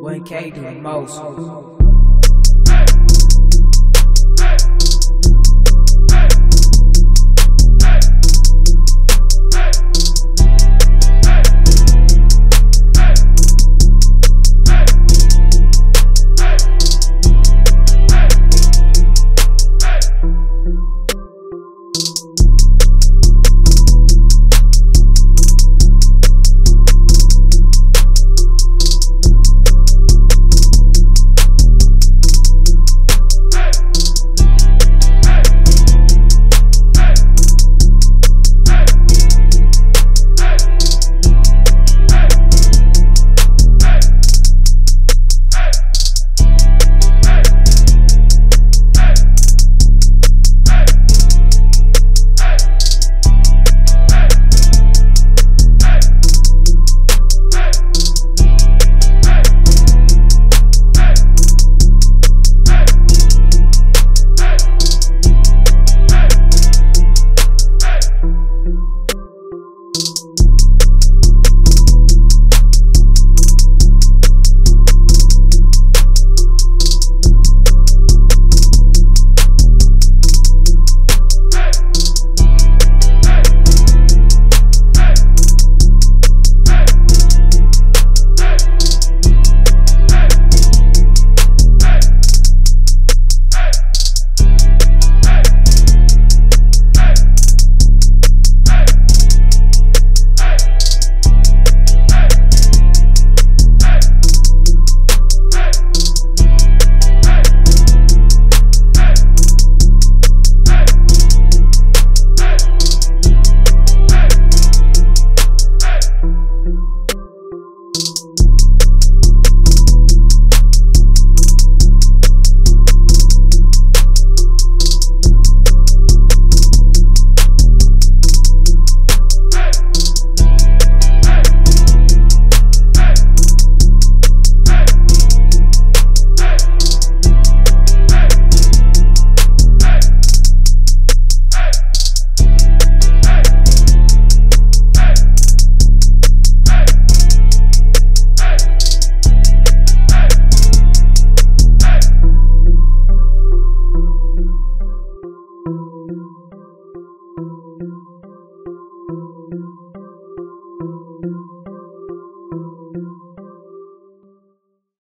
1k to the most.